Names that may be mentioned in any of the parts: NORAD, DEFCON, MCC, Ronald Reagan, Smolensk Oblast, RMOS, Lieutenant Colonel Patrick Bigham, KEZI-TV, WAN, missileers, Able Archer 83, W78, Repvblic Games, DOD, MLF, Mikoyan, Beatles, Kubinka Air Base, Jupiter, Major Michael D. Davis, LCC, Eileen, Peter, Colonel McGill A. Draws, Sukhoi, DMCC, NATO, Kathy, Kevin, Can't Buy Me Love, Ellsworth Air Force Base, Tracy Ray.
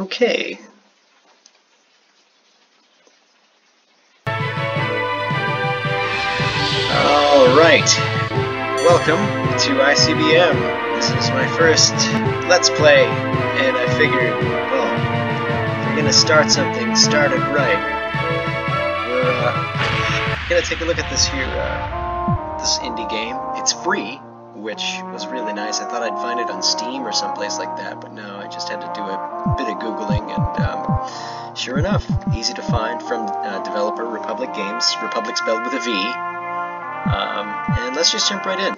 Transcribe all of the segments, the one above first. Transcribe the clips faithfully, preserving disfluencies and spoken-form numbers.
Okay. Alright, welcome to I C B M. This is my first Let's Play, and I figured, well, if we're going to start something, start it right. We're uh, going to take a look at this here, uh, this indie game. It's free, which was really nice. I thought I'd find it on Steam or someplace like that, but no, I just had to do a bit of Googling, and um, sure enough, easy to find from uh, developer Repvblic Games, Repvblic spelled with a V. Um, and let's just jump right in.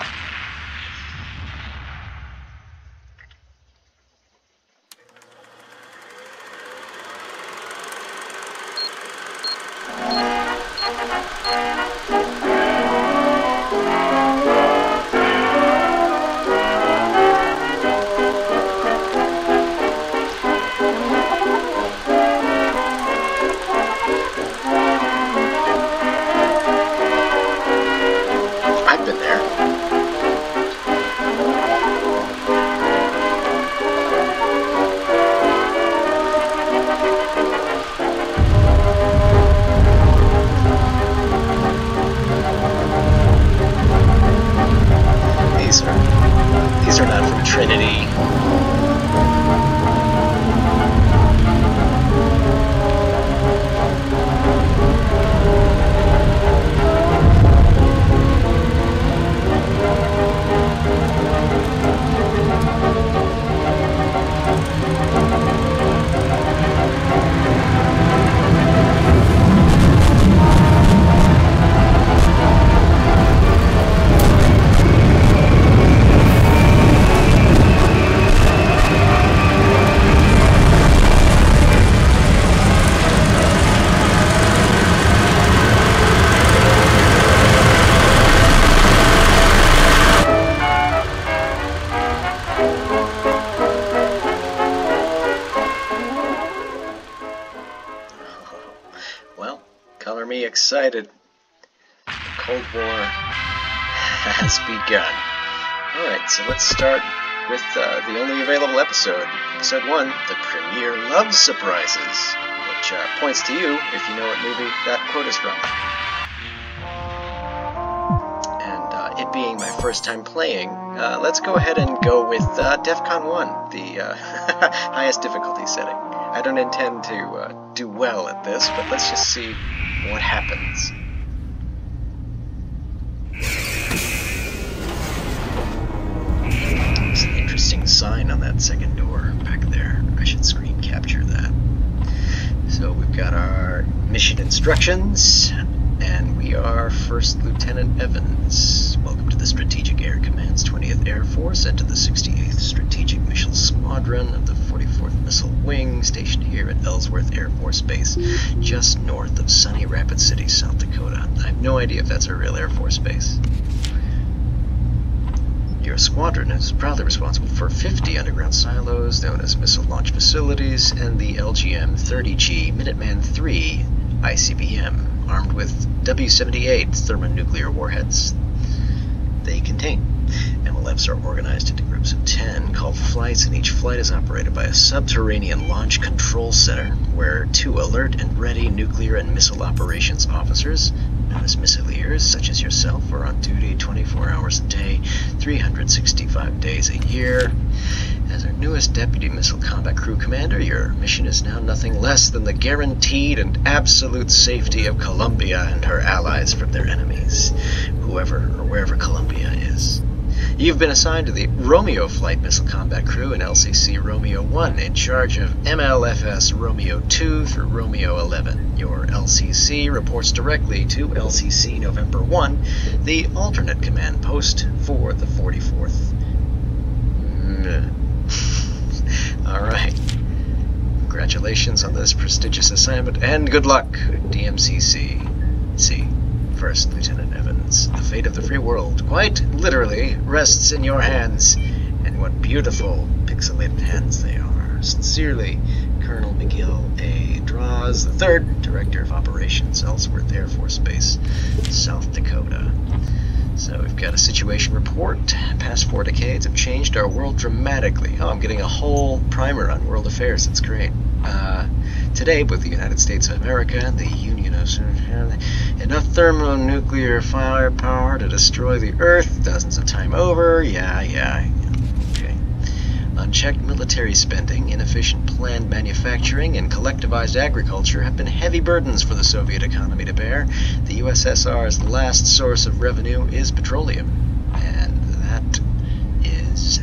Excited. The Cold War has begun. Alright, so let's start with uh, the only available episode. Episode one, The Premier Loves Surprises, which uh, points to you if you know what movie that quote is from. And uh, it being my first time playing, uh, let's go ahead and go with uh, DEFCON one, the uh, highest difficulty setting. I don't intend to uh, do well at this, but let's just see what happens. There's an interesting sign on that second door back there. I should screen capture that. So we've got our mission instructions, and we are First Lieutenant Evans. Welcome to the Strategic Air Command's twentieth Air Force and to the sixty-eighth Strategic Missile Squadron of the forty-fourth Missile Wing, stationed here at Ellsworth Air Force Base, just north of Sunny Rapid City, South Dakota. I have no idea if that's a real Air Force base. Your squadron is proudly responsible for fifty underground silos known as missile launch facilities and the L G M thirty G Minuteman three I C B M, armed with W seventy-eight thermonuclear warheads. They contain M L Fs are organized into groups of ten called flights, and each flight is operated by a subterranean launch control center where two alert and ready nuclear and missile operations officers, known as missileers, such as yourself, are on duty twenty-four hours a day, three hundred sixty-five days a year. As our newest Deputy Missile Combat Crew Commander, your mission is now nothing less than the guaranteed and absolute safety of Colombia and her allies from their enemies, whoever or wherever Colombia is. You've been assigned to the Romeo Flight Missile Combat Crew in L C C Romeo one, in charge of M L F S Romeo two through Romeo eleven. Your L C C reports directly to L C C November one, the alternate command post for the forty-fourth. Mm. Alright, congratulations on this prestigious assignment, and good luck, D M C C. C. First Lieutenant Evans, the fate of the free world, quite literally, rests in your hands. And what beautiful, pixelated hands they are. Sincerely, Colonel McGill A. Draws, the third Director of Operations, Ellsworth Air Force Base, South Dakota. So we've got a situation report. Past four decades have changed our world dramatically. Oh, I'm getting a whole primer on world affairs. That's great. uh, today with the United States of America, the Union of enough thermonuclear firepower to destroy the Earth dozens of times over. Yeah, yeah, yeah. Okay. Unchecked military spending, inefficient planned manufacturing, and collectivized agriculture have been heavy burdens for the Soviet economy to bear. The U S S R's last source of revenue is petroleum, and that is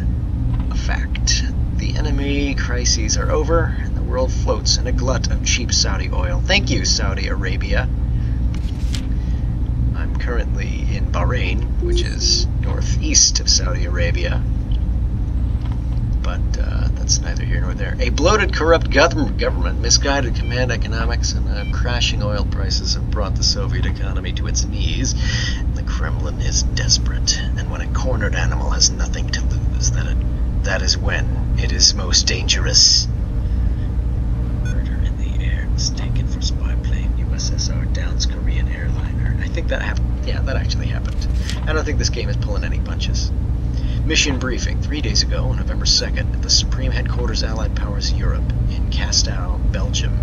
a fact. The enemy crises are over, and the world floats in a glut of cheap Saudi oil. Thank you, Saudi Arabia. I'm currently in Bahrain, which is northeast of Saudi Arabia, but uh, that's neither here nor there. A bloated, corrupt government, misguided command economics, and uh, crashing oil prices have brought the Soviet economy to its knees. The Kremlin is desperate, and when a cornered animal has nothing to lose, that it That is when it is most dangerous. Murder in the air, mistaken for spy plane. U S S R downs Korean airliner. I think that happened. Yeah, that actually happened. I don't think this game is pulling any punches. Mission briefing three days ago, on November second, at the Supreme Headquarters Allied Powers Europe in Castel, Belgium.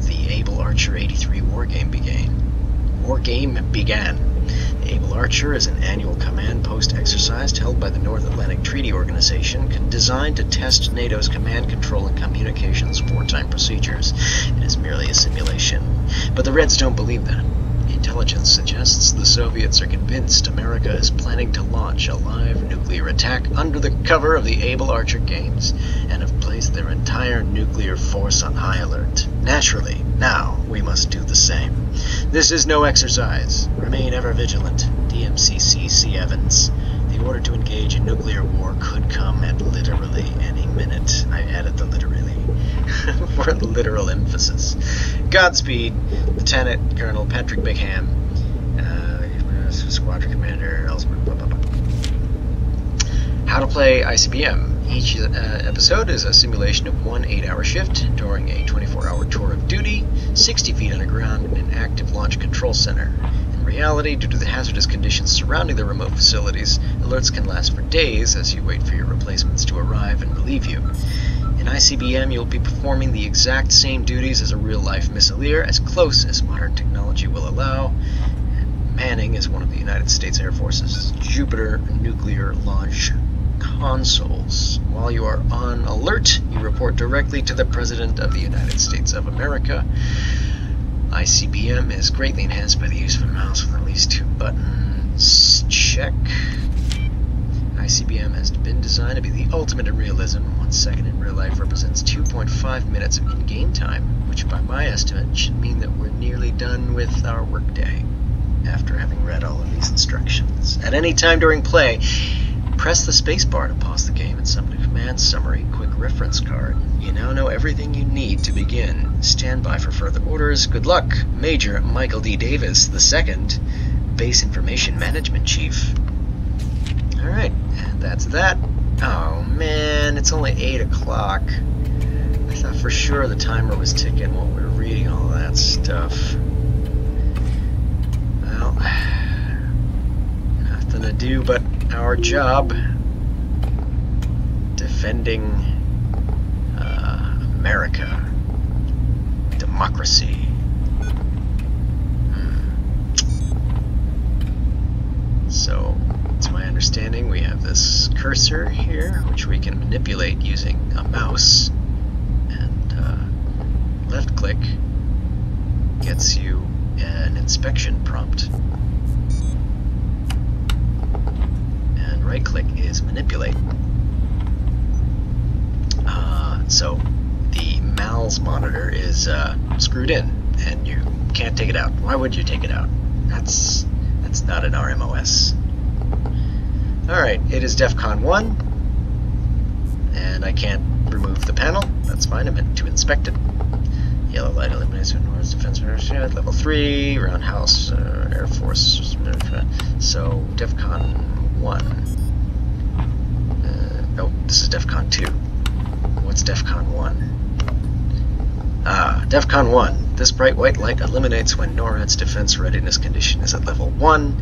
The Able Archer eighty-three war game began. War game began. Able Archer is an annual command post exercise held by the North Atlantic Treaty Organization designed to test NATO's command, control, and communications wartime procedures. It is merely a simulation. But the Reds don't believe that. Intelligence suggests the Soviets are convinced America is planning to launch a live nuclear attack under the cover of the Able Archer Games and have placed their entire nuclear force on high alert. Naturally, now we must do the same. This is no exercise. Remain ever vigilant. D M C C C. Evans. The order to engage in nuclear war could come at literally any minute. I added the literally for literal emphasis. Godspeed, Lieutenant Colonel Patrick Bigham, uh, Squadron Commander, Ellsworth, blah, blah, blah. How to play I C B M. Each uh, episode is a simulation of one eight-hour shift during a twenty-four hour tour of duty, sixty feet underground in an active launch control center. In reality, due to the hazardous conditions surrounding the remote facilities, alerts can last for days as you wait for your replacements to arrive and relieve you. In I C B M, you'll be performing the exact same duties as a real-life missileer, as close as modern technology will allow. And Manning is one of the United States Air Force's Jupiter nuclear launch consoles. While you are on alert, you report directly to the President of the United States of America. I C B M is greatly enhanced by the use of a mouse with at least two buttons. Check. I C B M has been designed to be the ultimate in realism. One second in real life represents two point five minutes of in-game time, which by my estimate should mean that we're nearly done with our workday after having read all of these instructions. At any time during play, press the spacebar to pause the game and summon a command summary quick reference card. You now know everything you need to begin. Stand by for further orders. Good luck, Major Michael D. Davis the second, Base Information Management Chief. Alright, that's that. Oh man, it's only eight o'clock. I thought for sure the timer was ticking while we were reading all that stuff. Well, nothing to do but our job. Defending uh, America. Democracy. Hmm. So, to my understanding, we have this cursor here, which we can manipulate using a mouse, and uh, left click gets you an inspection prompt, and right click is manipulate. Uh, so the M A L S monitor is uh, screwed in, and you can't take it out. Why would you take it out? That's, that's not an R M O S. Alright, it is DEFCON one, and I can't remove the panel. That's fine, I meant to inspect it. Yellow light illuminates when NORAD's defense ministry at level three, Roundhouse uh, Air Force. So, DEFCON one. Uh, oh, this is DEFCON two. What's DEFCON one? Ah, DEFCON one. This bright white light illuminates when NORAD's defense readiness condition is at level one.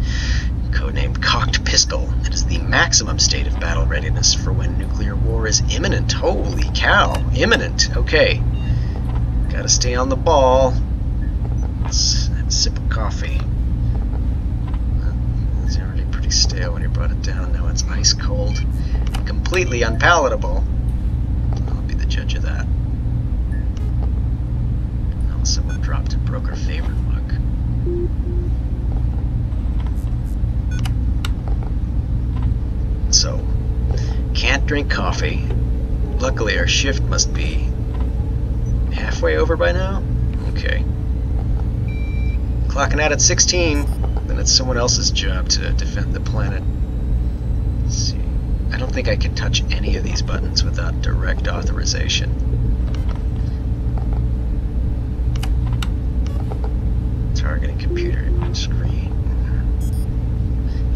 Codenamed Cocked Pistol. It is the maximum state of battle readiness for when nuclear war is imminent. Holy cow! Imminent! Okay. Gotta stay on the ball. Let's have a sip of coffee. It's already pretty stale when you brought it down. Now it's ice cold. Completely unpalatable. I'll be the judge of that. Oh, someone dropped and broke her favorite mug. So, can't drink coffee. Luckily, our shift must be halfway over by now? Okay. Clocking out at sixteen, then it's someone else's job to defend the planet. Let's see. I don't think I can touch any of these buttons without direct authorization. Targeting computer screen.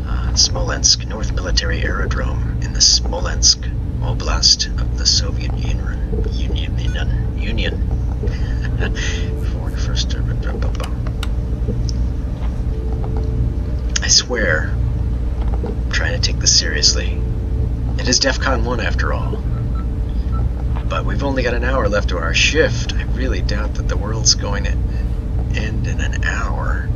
Uh, Smolensk North Military Aerodrome in the Smolensk Oblast of the Soviet Union. Union. Union. Union. Foreign first. I swear, I'm trying to take this seriously. It is DEFCON one after all. But we've only got an hour left to our shift. I really doubt that the world's going to end in an hour.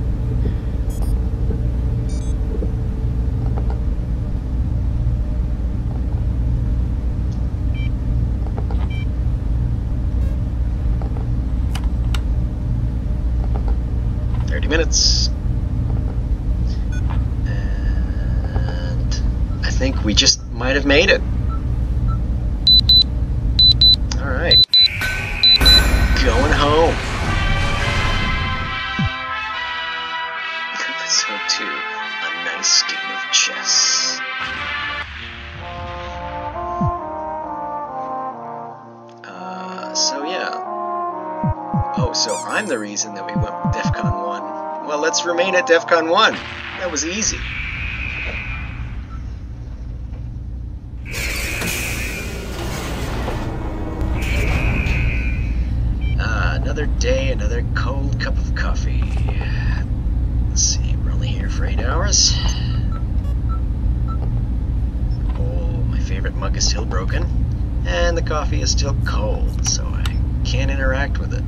thirty minutes. And I think we just might have made it. All right. Going home. Episode two, a nice game of chess. Uh, so yeah. Oh, so I'm the reason that we went with DEFCON one. Well, let's remain at DEFCON one. That was easy. Another day, another cold cup of coffee. Let's see, we're only here for eight hours. Oh, my favorite mug is still broken, and the coffee is still cold, so I can't interact with it.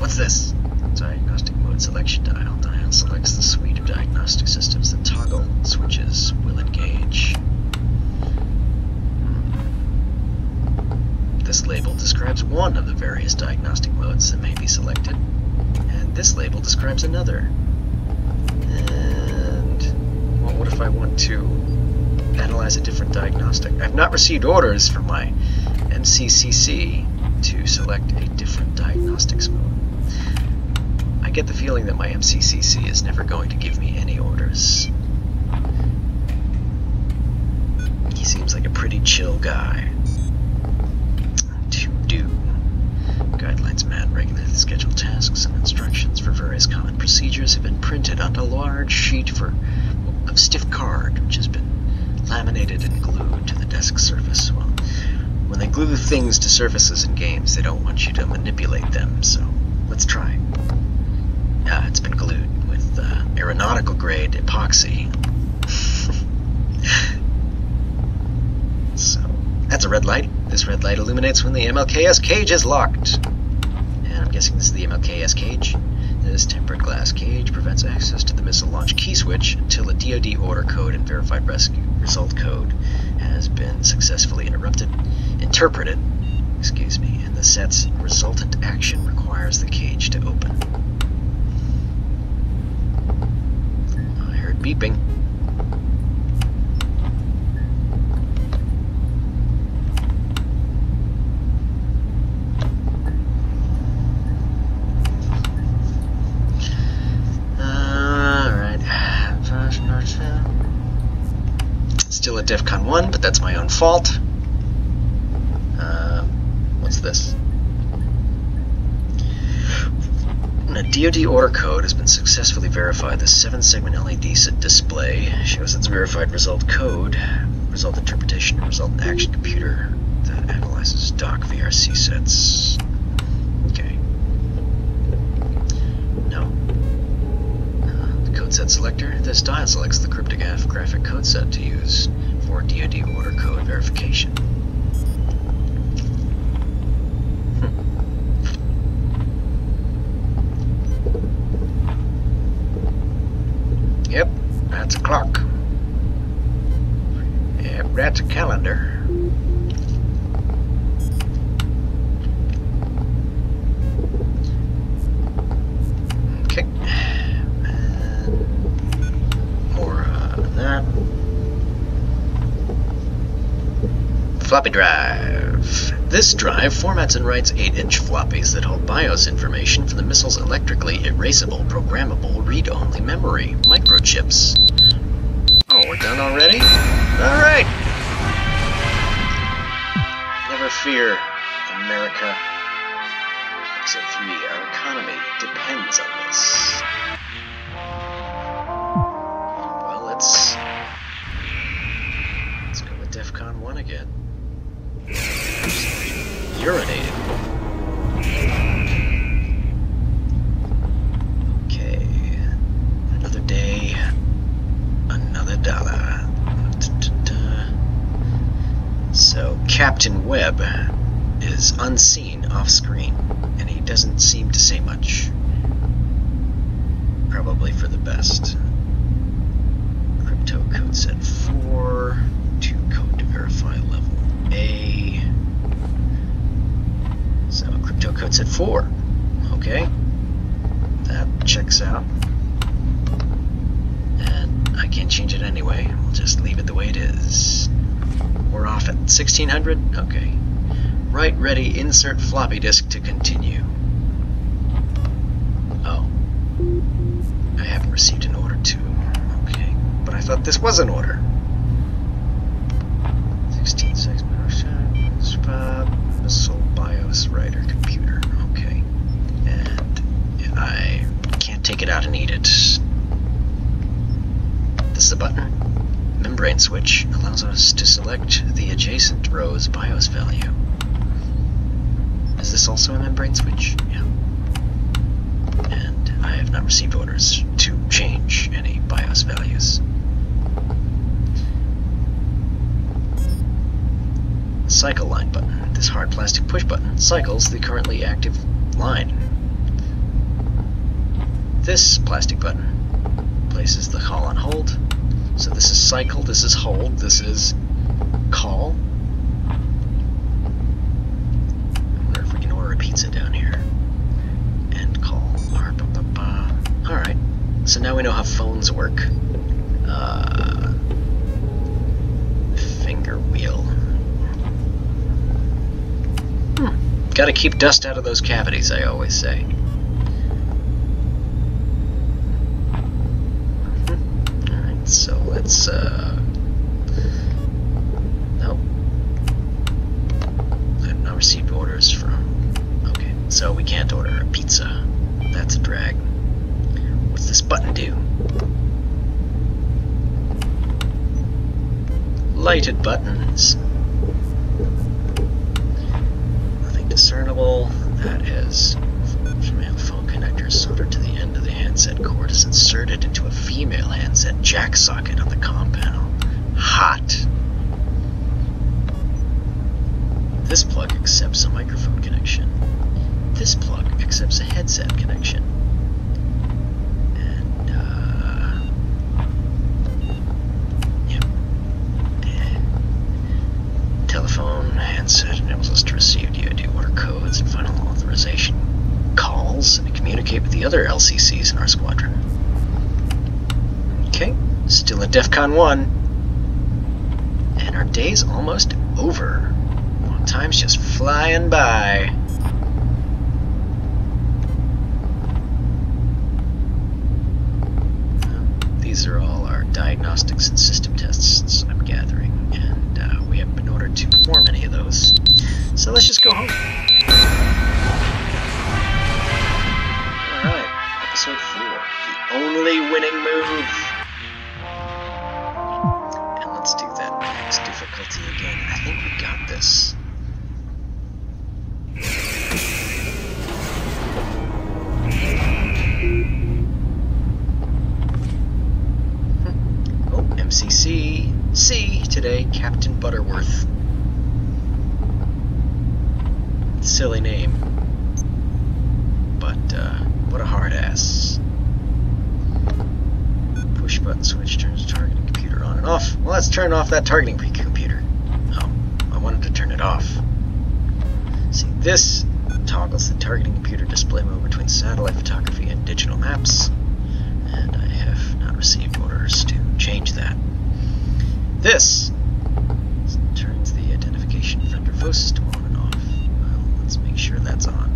What's this? Diagnostic mode selection dial. Dial selects the suite of diagnostic systems that toggle switches will engage. This label describes one of the various diagnostic modes that may be selected, and this label describes another. And well, what if I want to analyze a different diagnostic? I've not received orders from my M C C C to select a different diagnostics mode. I get the feeling that my M C C C is never going to give me any orders. He seems like a pretty chill guy. Guidelines, map, regularly scheduled tasks, and instructions for various common procedures have been printed on a large sheet for, of stiff card, which has been laminated and glued to the desk surface. Well, when they glue things to surfaces in games, they don't want you to manipulate them, so let's try. Uh, it's been glued with uh, aeronautical grade epoxy. So, that's a red light. This red light illuminates when the M L K S cage is locked. And I'm guessing this is the M L K S cage. This tempered glass cage prevents access to the missile launch key switch until a D O D order code and verified rescue result code has been successfully interrupted, interpreted, excuse me, and the set's resultant action requires the cage to open. I heard beeping. Still at DEFCON one, but that's my own fault. Uh, what's this? When a D O D order code has been successfully verified, the seven segment L E D display shows its verified result code, result interpretation, and result in action computer that analyzes doc V R C sets. Okay. No. Code set selector. This dial selects the cryptograph graphic code set to use for D O D order code verification. Hmm. Yep, that's a clock. Yep, that's a calendar. Okay. More uh, of that. Floppy drive. This drive formats and writes eight inch floppies that hold BIOS information for the missile's electrically erasable, programmable, read-only memory, microchips. Oh, we're done already? Alright! Never fear, America. Exit three, our economy depends on this. Well, let's... Let's go with DEFCON one again. Urinated. Okay. Another day. Another dollar. So, Captain Webb is unseen off screen, and he doesn't seem to say much. Probably for the best. Crypto code set four. Two code to verify level A. So, crypto code said four. Okay. That checks out. And I can't change it anyway. We'll just leave it the way it is. We're off at sixteen hundred. Okay. Right, ready, insert floppy disk to continue. Oh. I haven't received an order to. Okay. But I thought this was an order. sixteen six. Missile BIOS writer computer. Okay. And I can't take it out and eat it. This is the button. Membrane switch allows us to select the adjacent row's BIOS value. Is this also a membrane switch? Yeah. And I have not received orders to change any BIOS values. Cycle line button. This hard plastic push button cycles the currently active line. This plastic button places the call on hold. So this is cycle, this is hold, this is call. I wonder if we can order a pizza down here. And call. Alright, so now we know how phones work. Uh, finger wheel. Gotta keep dust out of those cavities, I always say. Mm-hmm. Alright, so let's, uh... nope. I've not received orders from... Okay, so we can't order a pizza. That's a drag. What's this button do? Lighted buttons. Discernible, that is, female phone connector soldered to the end of the handset cord is inserted into a female handset jack socket on the comm panel. Hot! This plug accepts a microphone connection. This plug accepts a headset connection. And, uh... yep. Yeah. Telephone, handset enables us to receive D O D order codes and final authorization calls and communicate with the other L C Cs in our squadron. Okay, still at DEFCON one. And our day's almost over. Well, time's just flying by. These are all our diagnostics and system tests I'm gathering, and uh, we haven't been ordered to perform any of those. So let's just go home. Alright, episode four. The only winning move. And let's do that next difficulty again. I think we got this. Oh, M C C. C today, Captain Butterworth. Silly name, but uh, what a hard ass. Push button switch turns targeting computer on and off. Well, let's turn off that targeting computer. Oh, I wanted to turn it off. See, this toggles the targeting computer display mode between satellite photography and digital maps, and I have not received orders to change that. This turns the identification fender phosis to on and off. Well, let's make sure that's on.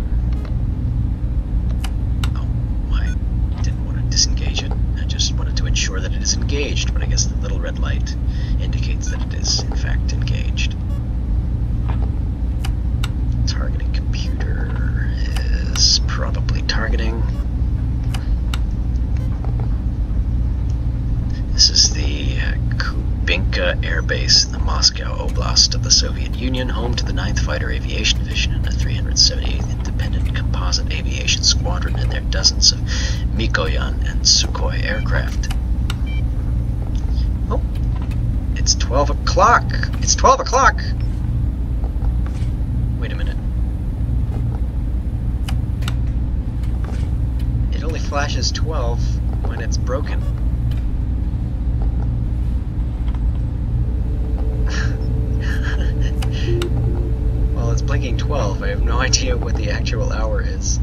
Oh, I didn't want to disengage it. I just wanted to ensure that it is engaged, but I guess the little red light indicates that it is, in fact, engaged. Targeting computer is probably targeting. This is the Kubinka Air Base, the Moscow Oblast of the Soviet Union, home to the ninth Fighter Aviation Division and the three hundred seventy-eighth Independent Composite Aviation Squadron and their dozens of Mikoyan and Sukhoi aircraft. Oh, it's twelve o'clock! It's twelve o'clock! Wait a minute. It only flashes twelve when it's broken. Well, it's blinking twelve. I have no idea what the actual hour is.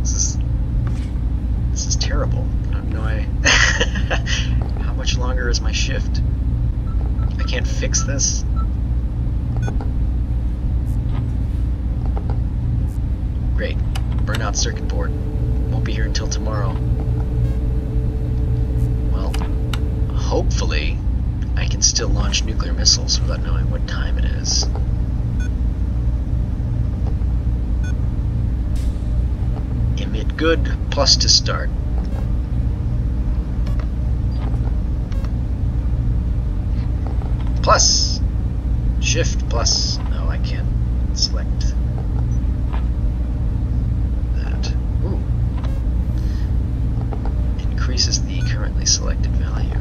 This is this is terrible. I don't know. I how much longer is my shift? I can't fix this. Great. Burnout circuit board. Won't be here until tomorrow. Well, hopefully I can still launch nuclear missiles without knowing what time it is. Emit good, plus to start. Plus! Shift plus. No, I can't select that. Ooh. Increases the currently selected value.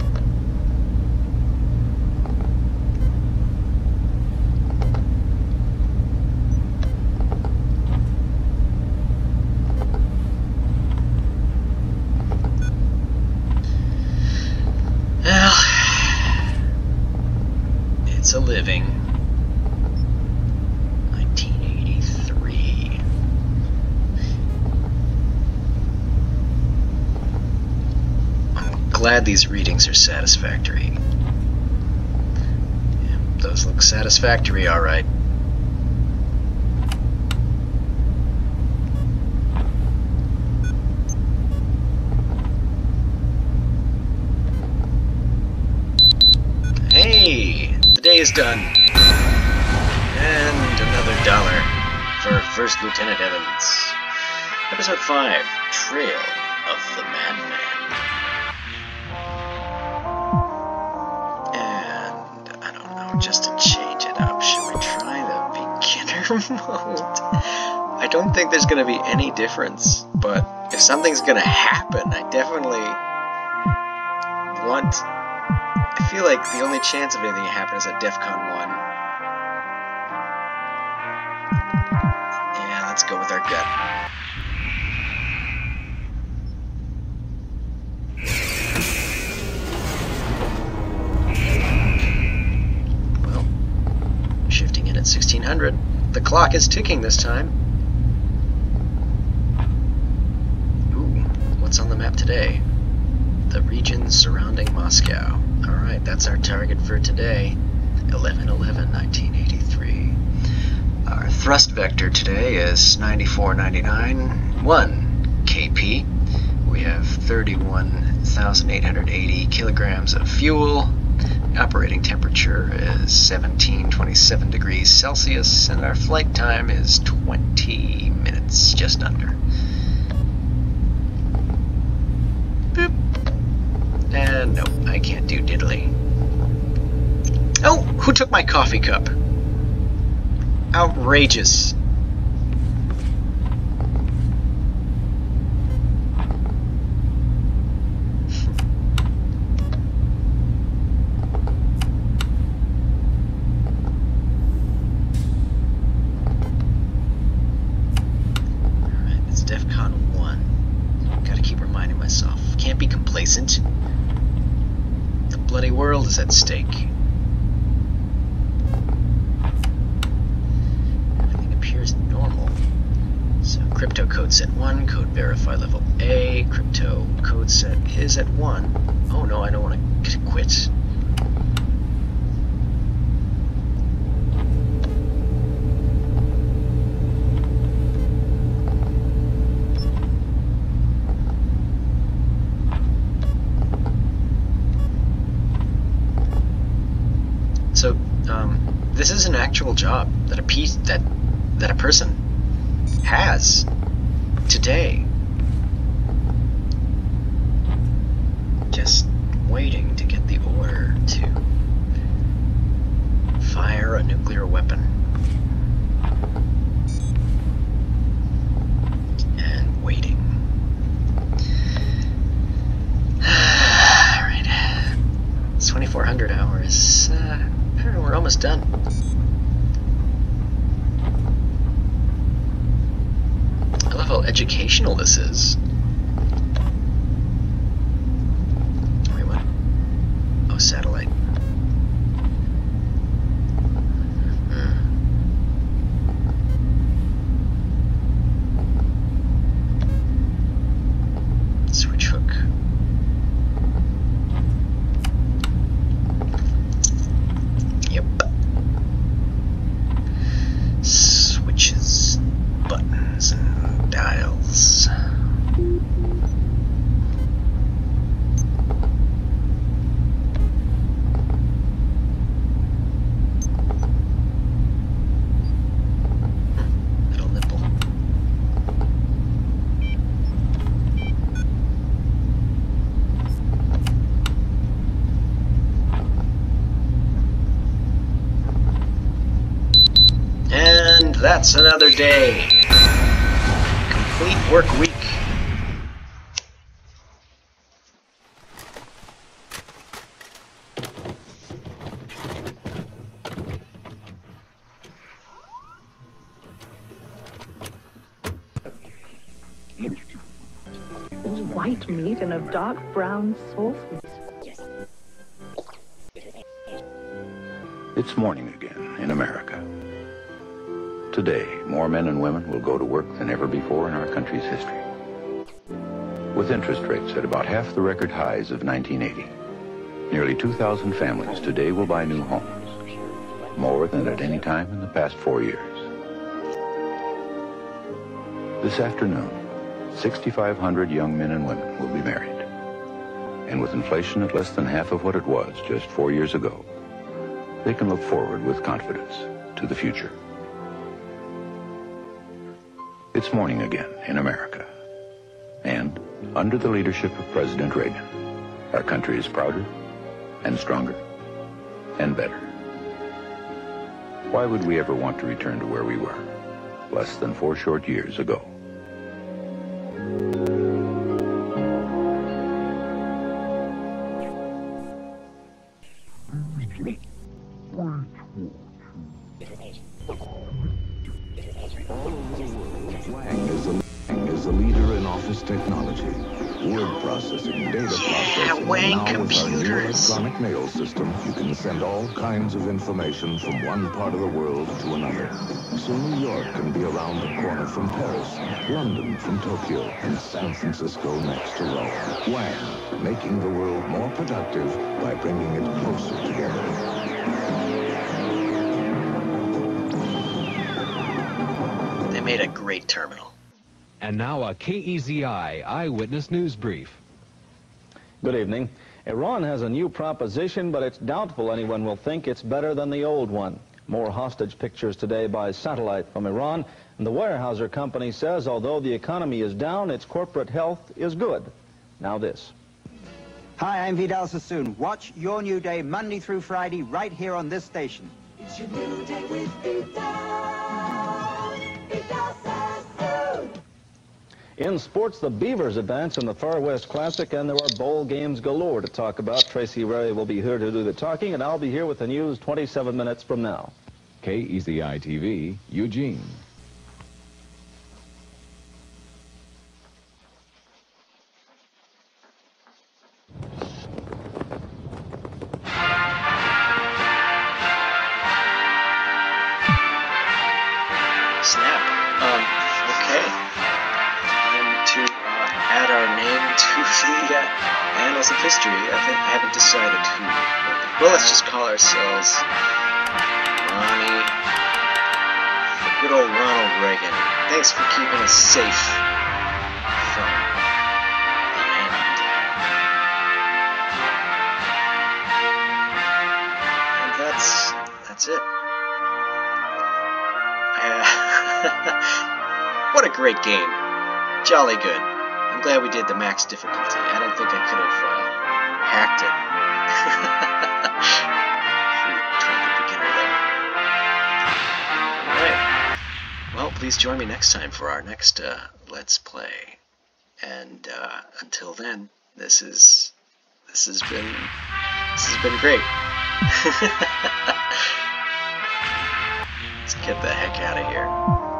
It's a living. nineteen eighty-three. I'm glad these readings are satisfactory. Yeah, those look satisfactory, all right. Day is done, and another dollar for First Lieutenant Evans. Episode five, Trail of the Madman. And I don't know, just to change it up, should we try the beginner mode? I don't think there's going to be any difference, but if something's going to happen, I definitely want. I feel like the only chance of anything happening is at DEFCON one. Yeah, let's go with our gut. Well, shifting in at sixteen hundred. The clock is ticking this time. Ooh, what's on the map today? The region surrounding Moscow. Alright, that's our target for today, eleven eleven nineteen eighty-three. Our thrust vector today is ninety-four ninety-nine one K P. We have thirty-one thousand eight hundred eighty kilograms of fuel. Operating temperature is seventeen twenty-seven degrees Celsius, and our flight time is twenty minutes, just under. And no, I can't do diddly. Oh, who took my coffee cup? Outrageous. All right, it's DEFCON one. Gotta keep reminding myself. Can't be complacent. bloody world is at stake. Everything appears normal. So crypto code set one, code verify level A, crypto code set is at one. Oh no, I don't want to quit. So um, this is an actual job that a piece that that a person has today, just waiting to get the order to fire a nuclear weapon. And waiting. All right, it's twenty-four hundred hours. Uh, We're almost done. I love how educational this is. Wait, what? Oh, satellite. Hmm. Switch hook. That's another day. Complete work week. White meat and a dark brown sauce. It's morning again in America. Today, more men and women will go to work than ever before in our country's history. With interest rates at about half the record highs of nineteen eighty, nearly two thousand families today will buy new homes, more than at any time in the past four years. This afternoon, six thousand five hundred young men and women will be married. And with inflation at less than half of what it was just four years ago, they can look forward with confidence to the future. It's morning again in America. And under the leadership of President Reagan, our country is prouder and stronger and better. Why would we ever want to return to where we were less than four short years ago? Electronic mail system, you can send all kinds of information from one part of the world to another. So New York can be around the corner from Paris, London from Tokyo, and San Francisco next to Rome. W A N, making the world more productive by bringing it closer together. They made a great terminal. And now a K E Z I Eyewitness News Brief. Good evening. Iran has a new proposition, but it's doubtful anyone will think it's better than the old one. More hostage pictures today by satellite from Iran. And the Weyerhaeuser company says although the economy is down, its corporate health is good. Now this. Hi, I'm Vidal Sassoon. Watch Your New Day Monday through Friday right here on this station. It's your new day with Vidal. Vidal Sassoon. In sports, the Beavers advance in the Far West Classic, and there are bowl games galore to talk about. Tracy Ray will be here to do the talking, and I'll be here with the news twenty-seven minutes from now. K E Z I T V, Eugene. regards who the uh, annals of history, I think I haven't decided who. Well, let's just call ourselves Ronnie, the good old Ronald Reagan. Thanks for keeping us safe from the end. And that's that's it. Uh, what a great game. Jolly good. I'm glad we did the max difficulty. I don't think I could have uh, hacked it between the beginner level. Alright. Well, please join me next time for our next uh, Let's Play. And uh, until then, this is this has been this has been great. Let's get the heck out of here.